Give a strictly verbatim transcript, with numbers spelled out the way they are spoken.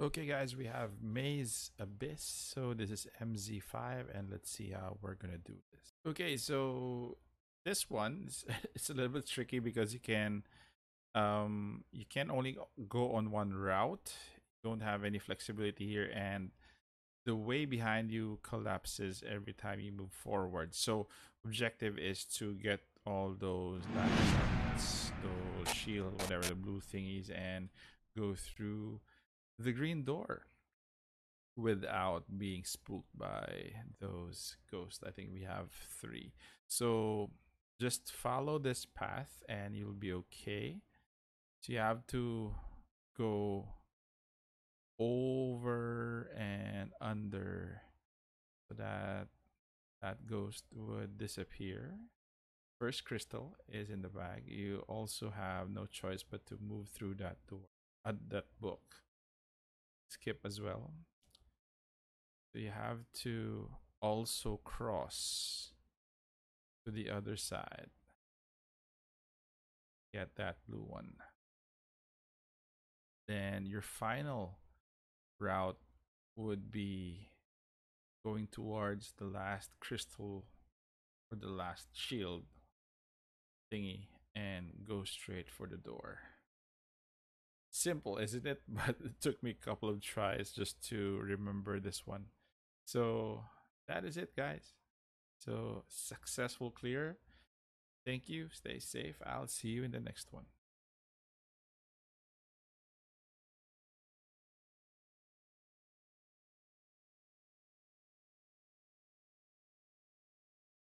Okay guys, we have Maze Abyss, so this is M Z five, and let's see how we're gonna do this. Okay, so this one is, it's a little bit tricky because you can um you can only go on one route. You don't have any flexibility here, and the way behind you collapses every time you move forward. So objective is to get all those lights, those shield, whatever the blue thingies, and go through the green door without being spooked by those ghosts. I think we have three, so just follow this path and you'll be okay. So you have to go over and under so that that ghost would disappear. First crystal is in the bag. You also have no choice but to move through that door at uh, that book. Skip as well. So you have to also cross to the other side. Get that blue one. Then your final route would be going towards the last crystal or the last shield thingy and go straight for the door. Simple, isn't it? But it took me a couple of tries just to remember this one. So that is it, guys. So successful clear. Thank you. Stay safe. I'll see you in the next one.